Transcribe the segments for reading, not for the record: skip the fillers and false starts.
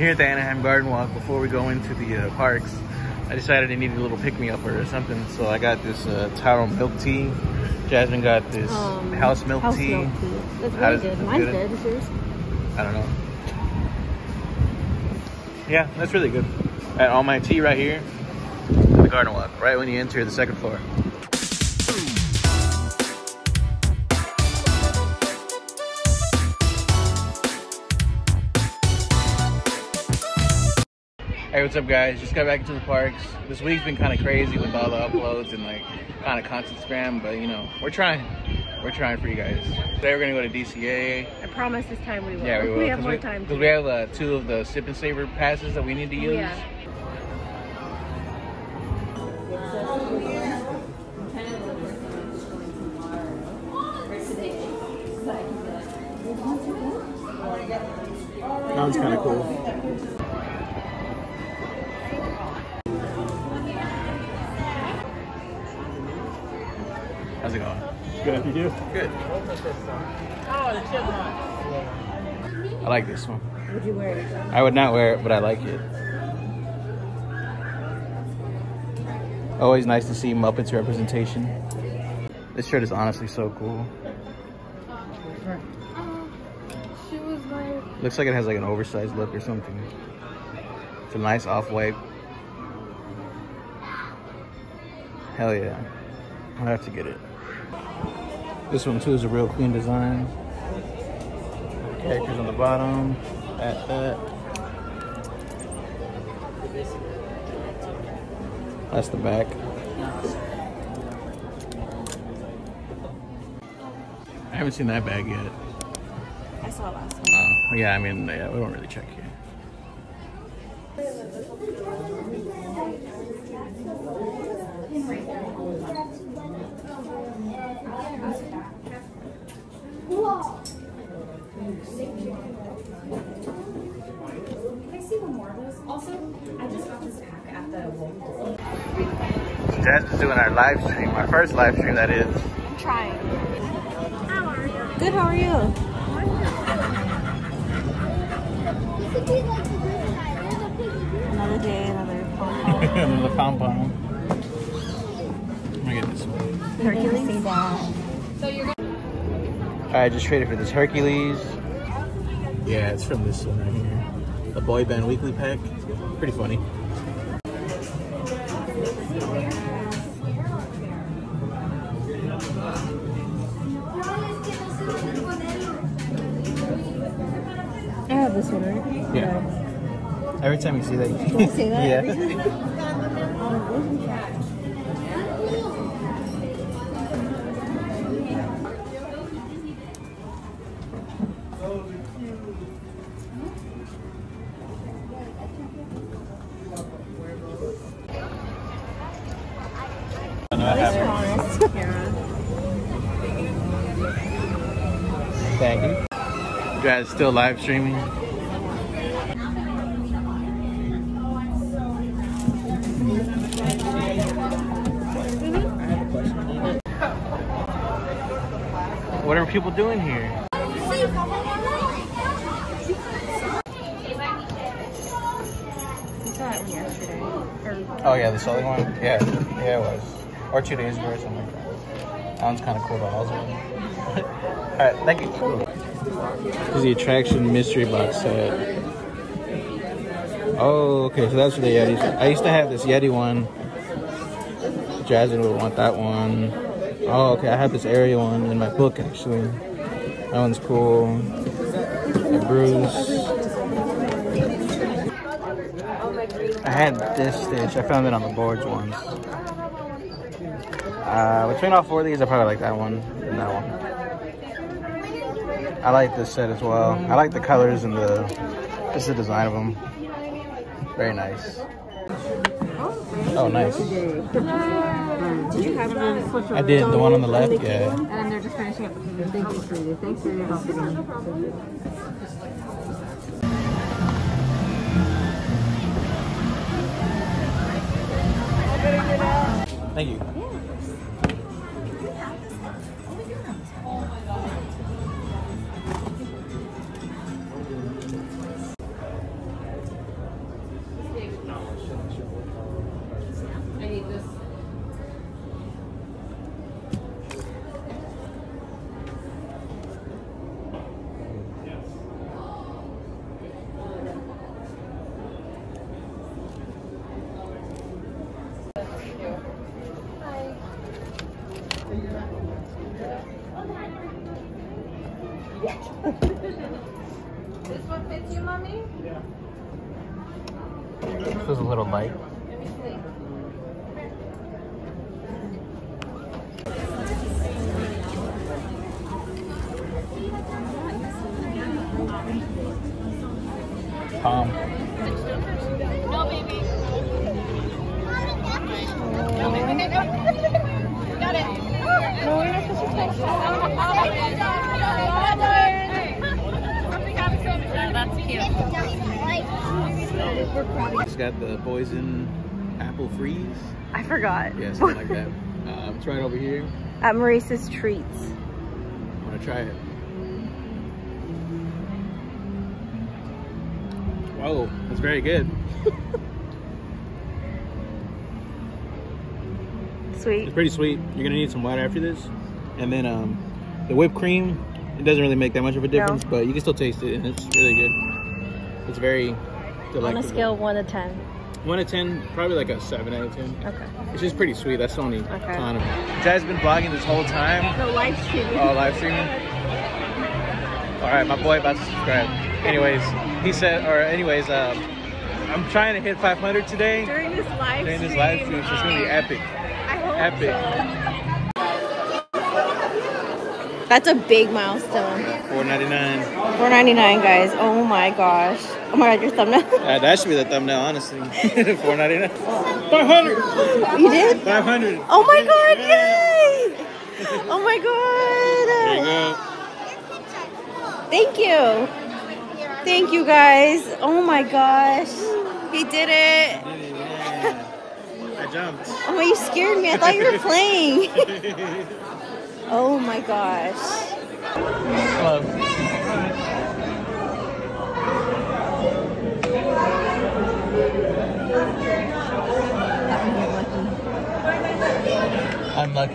here at the Anaheim Garden Walk, before we go into the parks, I decided I needed a little pick-me-up or something, so I got this taro milk tea. Jasmine got this house milk tea. That's really good. Mine's good. Is yours? I don't know. Yeah, that's really good. And all my tea right here at the Garden Walk, right when you enter the second floor. Hey, what's up guys? Just got back into the parks. This week's been kind of crazy with all the uploads and like kind of constant spam, but you know, we're trying. We're trying for you guys. Today we're gonna go to DCA. I promise this time we will. Yeah, we will. We have more time. Because we have two of the Sip and Savor passes that we need to use. Yeah. That was kind of cool. How's it going? Good, you do? Good. I like this one. Would you wear it? I would not wear it, but I like it. Always nice to see Muppets representation. This shirt is honestly so cool. Looks like it has like an oversized look or something. It's a nice off-white. Hell yeah. I have to get it. This one too is a real clean design. Characters on the bottom. At that. That's the back. I haven't seen that bag yet. I saw it last time. Oh, yeah, I mean, yeah, we don't really check here. Jasmine's doing our live stream, our first live stream that is. I'm trying. How are you? Good, how are you? Another day, another pom-pom. Another pom-pom. I'm gonna get this one. Hercules? So you're gonna... Alright, just traded for this Hercules. Yeah, it's from this one right here. The Boy Band Weekly Pack. Pretty funny. Yeah. Every time you see that, you see that? Yeah. Thank you. You guys still live streaming? What are people doing here? Oh yeah, the other one? Yeah, yeah it was. Or 2 days ago or something like that. That one's kind of cool though. Alright, thank you. This is the attraction mystery box set. Oh, okay, so that's for the Yetis. I used to have this Yeti one. Jasmine would want that one. Oh, okay, I have this Ariel one in my book, actually. That one's cool. And Bruce. I had this Stitch. I found it on the boards once. Between all four of these, I probably like that one and that one. I like this set as well. I like the colors and the just the design of them. Very nice. Oh, nice. Did you have one? I did, the one on the left, yeah. And then they're just finishing up the payment. Thank you, sweetie. Thanks for your help again. Thank you. Yeah. Mommy? Yeah. This was a little light. Let me see. No, baby. No, baby. No. Got it. No, we're not supposed to touch that. That's cute. It's got the poison apple freeze. I forgot. Yeah, something like that. Try it over here. At Marissa's Treats. Want to try it? Whoa, that's very good. Sweet. It's pretty sweet. You're gonna need some water after this, and then the whipped cream. It doesn't really make that much of a difference, no, but you can still taste it, and it's really good. It's very delightful. On a scale 1 to 10. 1 to 10, probably like a 7 out of 10. Okay. It's just pretty sweet. That's the only ton of it. Jai's been vlogging this whole time. No, live streaming. Oh, live streaming. All right, my boy about to subscribe. Anyways, he said, or anyways, I'm trying to hit 500 today. During this live stream. During this live stream, so it's going to be epic. I hope epic. So. That's a big milestone. $4.99. $4.99, guys. Oh my gosh. Oh my god, your thumbnail. That should be the thumbnail, honestly. $4.99. 500! You did? 500. Oh my god, yay! Oh my god. There you go. Thank you. Thank you guys. Oh my gosh. He did it. I jumped. Oh, you scared me. I thought you were playing. Oh my gosh. Hello. I'm lucky.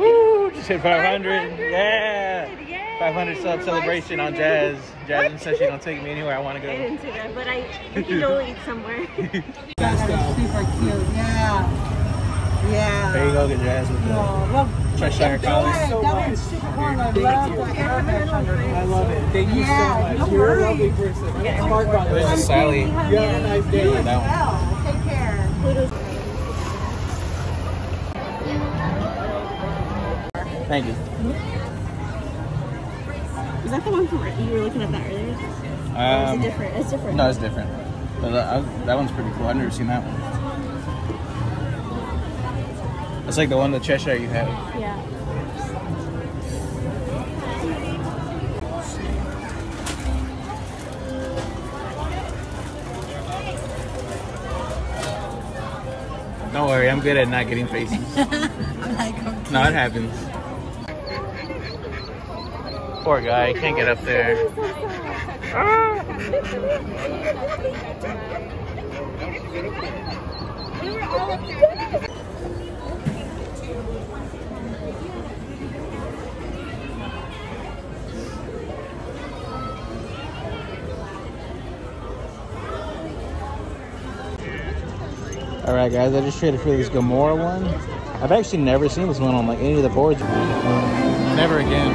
Woo, just hit 500. Yeah. 500 sub celebration on Jazz. Jasmine said she don't take me anywhere I want to go. I didn't say that, but I can go eat somewhere. That's super cute. Yeah. Yeah. There you go, get Jazz with the Cheshire College. So much. I love it. Thank you so much. You're a lovely person. Yeah. Smart brother. This is Sally. You have a nice day. Take care. Thank you. Is that the one from you were looking at that earlier? It's different. It's different. No, it's different. But that one's pretty cool. I've never seen that one. It's like the one that Cheshire you had. Yeah. Don't worry, I'm good at not getting faces. I'm like, okay. No, it happens. Poor guy, he can't get up there. We were all up there. Alright guys, I just traded for this Gamora one. I've actually never seen this one on like any of the boards. Never again.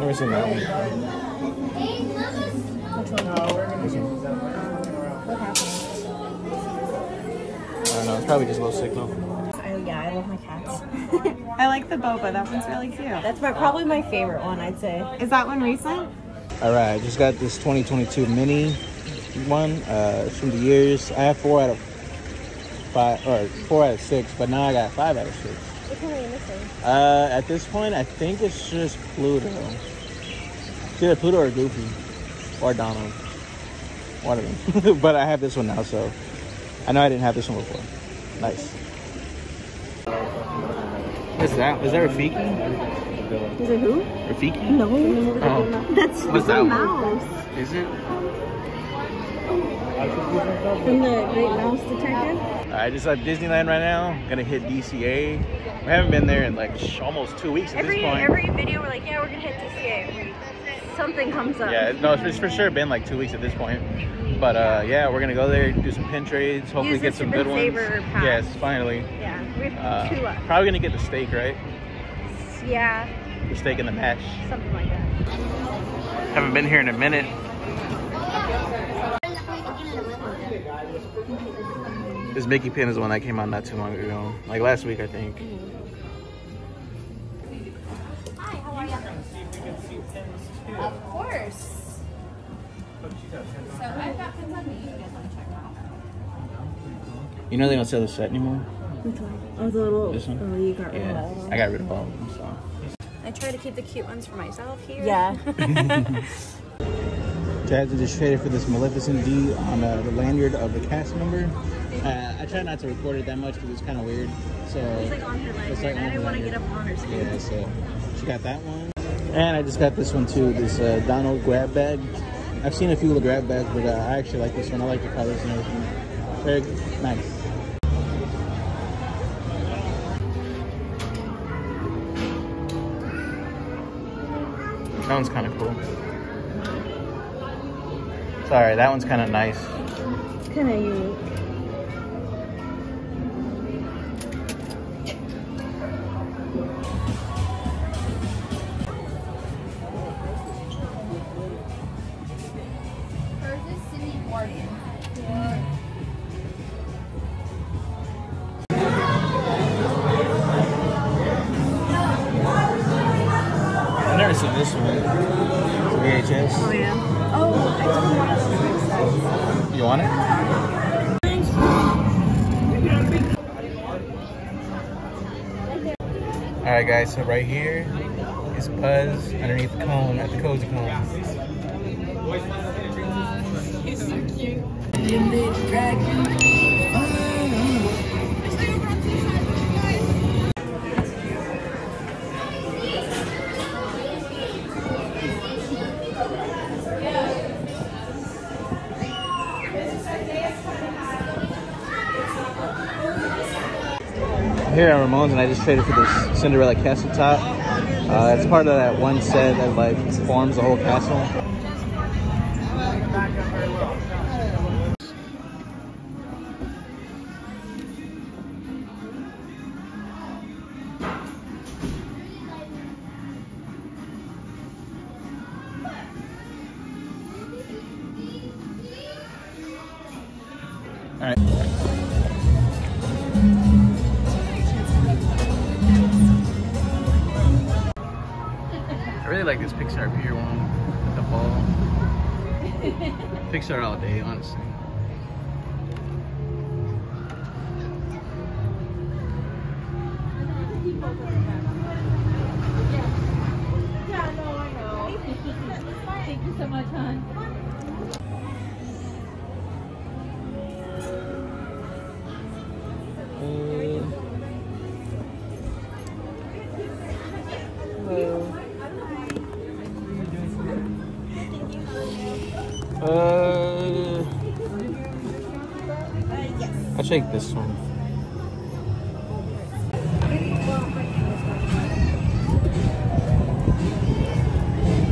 Never seen that one. I don't know, it's probably just low signal. Oh yeah, I love my cats. I like the boba, that one's really cute. That's probably my favorite one, I'd say. Is that one recent? Alright, I just got this 2022 mini one. It's from the years. I have 4 out of 5, or 4 out of 6, but now I got 5 out of 6. Which one are you missing? At this point, I think it's just Pluto. It's either Pluto or Goofy or Donald, one of them. But I have this one now, so I know I didn't have this one before. Nice. What's that? Is that Rafiki? Is it who? Rafiki? No. Oh. That's what's that mouse. Is it? From the Great Mouse Detective? I just left Disneyland right now. I'm gonna hit DCA. We haven't been there in like almost 2 weeks at this point. Every video we're like, yeah, we're gonna hit DCA. Something comes up. Yeah, no, it's for sure been like 2 weeks at this point. But yeah, we're gonna go there, do some pin trades, hopefully get some good ones. Yes, finally. Yeah. We have two left. Probably gonna get the steak, right? Yeah. The steak and the mash. Something like that. Haven't been here in a minute. This Mickey pin is the one that came out not too long ago. Like last week, I think. Hi, how are you? Of course. So I've got pins on me. You guys want to check them out? You know they don't sell this set anymore? Which one? Oh, the little... This one? Oh, you got rid of all of them. I got rid of all of them, so... I try to keep the cute ones for myself here. Yeah. Jazzy just traded for this Maleficent D on the lanyard of the cast member. I try not to record it that much because it's kind of weird. So it's like on her lanyard. Like I didn't want to get up on her screen. Yeah, so she got that one. And I just got this one too, this Donald grab bag. I've seen a few of the grab bags, but I actually like this one. I like the colors and everything. Very nice. That one's kind of cool. Sorry, that one's kind of nice. It's kind of unique. I've never seen this one. VHS. Oh, yeah. Oh, I don't want to see. You want it? Alright guys, so right here is Buzz underneath the cone at the Cozy Cone. He's so cute. Here at Ramones, and I just traded for this Cinderella Castle top. It's part of that one set that like forms the whole castle. All right. Like this Pixar Pier one with the ball. Pixar all day, honestly. Yeah, no, I know. Thank you so much, hon. I'll take this one.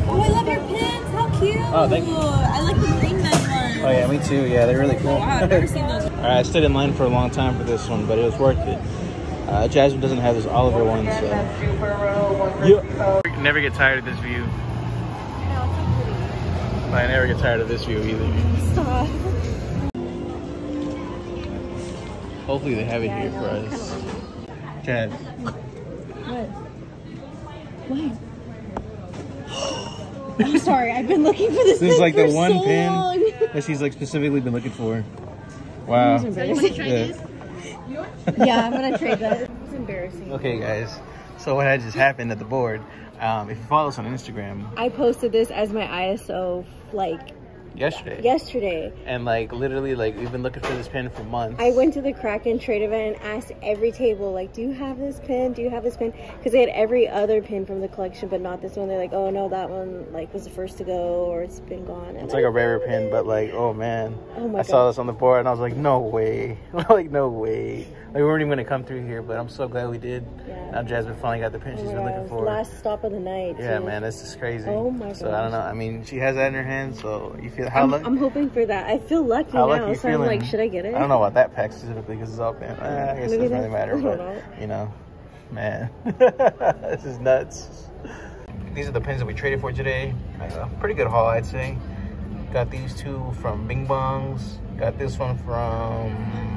Oh, I love your pins. How cute. Oh, thank you. I like the green ones. Oh, yeah, me too. Yeah, they're really cool. Oh, wow, I've never seen those. All right, I stood in line for a long time for this one, but it was worth it. Jasmine doesn't have this Oliver one, so... You never get tired of this view. I never get tired of this view either. Stop. Hopefully they have it here for us. Chad. What? What? I'm sorry, I've been looking for this pin. This is like the one pin that she's like specifically been looking for. Wow. So you want to trade this? Yeah, I'm gonna trade that. It's embarrassing. Okay, guys. So what had just happened at the board? If you follow us on Instagram, I posted this as my ISO like yesterday, and like literally like we've been looking for this pin for months. I went to the Kraken trade event and asked every table like, do you have this pin? Do you have this pin? Because they had every other pin from the collection, but not this one. They're like, oh no, that one like was the first to go, or it's been gone. It's like a rarer pin, but like, oh man, oh my God. I saw this on the board and I was like, no way, like no way. We weren't even going to come through here, but I'm so glad we did. Yeah. Now Jasmine finally got the pin she's been looking for. Last stop of the night. Yeah, too. Man, this is crazy. Oh my god. So gosh. I don't know. I mean, she has that in her hand, so you feel how lucky? I'm hoping for that. I feel lucky how now, lucky so feeling? I'm like, should I get it? I don't know about that pack specifically because it's all banned. I guess maybe it doesn't really matter, but you know, man, this is nuts. These are the pins that we traded for today. Pretty good haul, I'd say. Got these two from Bing Bongs. Got this one from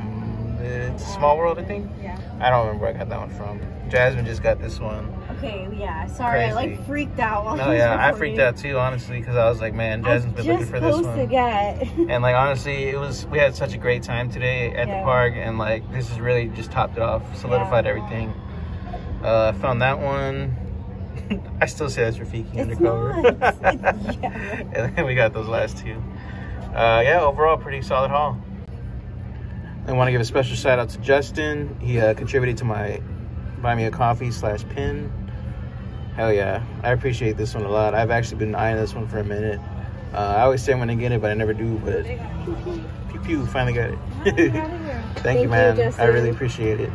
Small World, I think. Yeah. I don't remember where I got that one from. Jasmine just got this one. Okay, yeah. Sorry, crazy. I like freaked out. While no, yeah, I freaked out too, honestly, because I was like, man, Jasmine's been looking for this one. To get. And like, honestly, it was we had such a great time today at the park, and like, this is really just topped it off, solidified everything. I found that one. I still say that's Rafiki undercover. And then we got those last two. Yeah, overall, pretty solid haul. I want to give a special shout out to Justin. He contributed to my buy me a coffee / pin. Hell yeah. I appreciate this one a lot. I've actually been eyeing this one for a minute. I always say I'm going to get it, but I never do. But pew pew, finally got it. Thank you, man. Justin. I really appreciate it.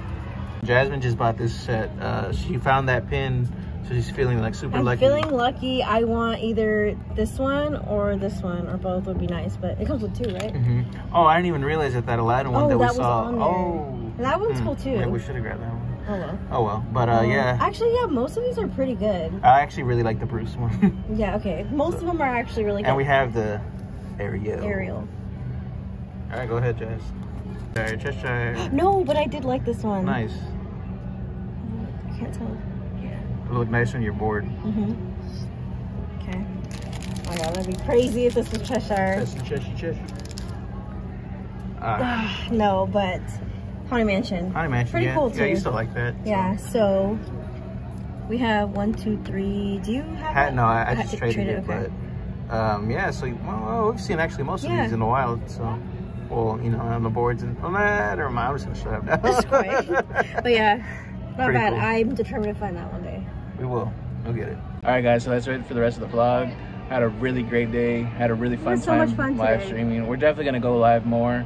Jasmine just bought this set. She found that pin. So she's feeling like super lucky. I'm feeling lucky. I want either this one or both would be nice, but it comes with two, right? Mm-hmm. Oh, I didn't even realize that that Aladdin one that we saw. Oh, that one's cool too. Maybe we should have grabbed that one. Oh well. Oh well, but yeah. Actually, yeah, most of these are pretty good. I actually really like the Bruce one. Yeah, okay. Most of them are actually really good. And we have the Ariel. All right, go ahead, Jess. Sorry, Cheshire. No, but I did like this one. Nice. I can't tell. It'll look nice when you're bored. Mm-hmm. Okay. Oh yeah, that'd be crazy if this was Cheshire. That's the Cheshire. No, but Haunted Mansion. Haunted Mansion. Pretty cool too. Yeah, you still like that. Yeah. So we have 1, 2, 3. Do you have? No, I just traded it. Okay. But yeah. So well, we've seen actually most of these in the wild. So. Well, you know, on the boards and never mind. I'm just gonna shut up now. That's great. But yeah, not pretty bad. Cool. I'm determined to find that one day. We will. We'll get it. All right, guys. So that's it for the rest of the vlog. Had a really great day. Had a really fun time live streaming. We're definitely gonna go live more.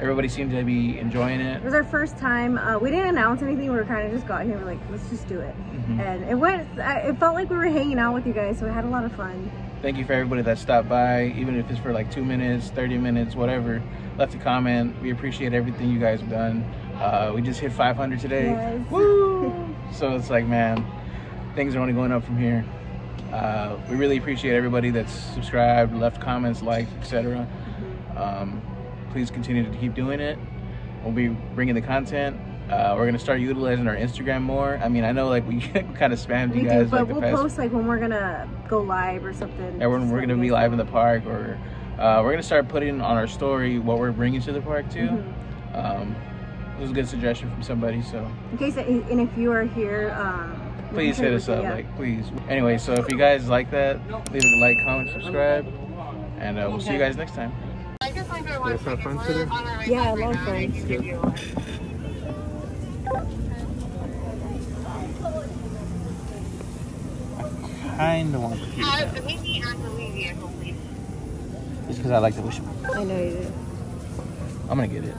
Everybody seemed to be enjoying it. It was our first time. We didn't announce anything. We were kind of just got here. We're like, let's just do it. And it went. It felt like we were hanging out with you guys. So we had a lot of fun. Thank you for everybody that stopped by, even if it's for like 2 minutes, 30 minutes, whatever. Left a comment. We appreciate everything you guys have done. We just hit 500 today. Yes. Woo! So it's like, man, things are only going up from here. We really appreciate everybody that's subscribed, left comments, liked, etc. Please continue to keep doing it. We'll be bringing the content. We're gonna start utilizing our Instagram more. I mean, I know like we kind of spammed you guys. But like, we'll post like when we're gonna go live or something. Yeah, when we're gonna be live in the park, or we're gonna start putting on our story what we're bringing to the park too. It was a good suggestion from somebody, so. In case, and if you are here, please hit us up, like please. Anyway, so if you guys like that, leave a like, comment, subscribe, and we'll see you guys next time. Yeah, I love friends. I kind of want to keep that. Make me ask Olivia, please. Just because I like the wish. I know you do. I'm gonna get it.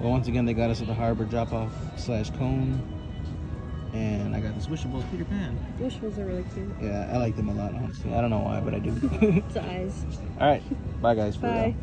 Well, once again, they got us at the harbor drop-off / cone. And I got this Wishables Peter Pan. Wishables are really cute. Yeah, I like them a lot, honestly. I don't know why, but I do. It's eyes. All right. Bye, guys. Bye.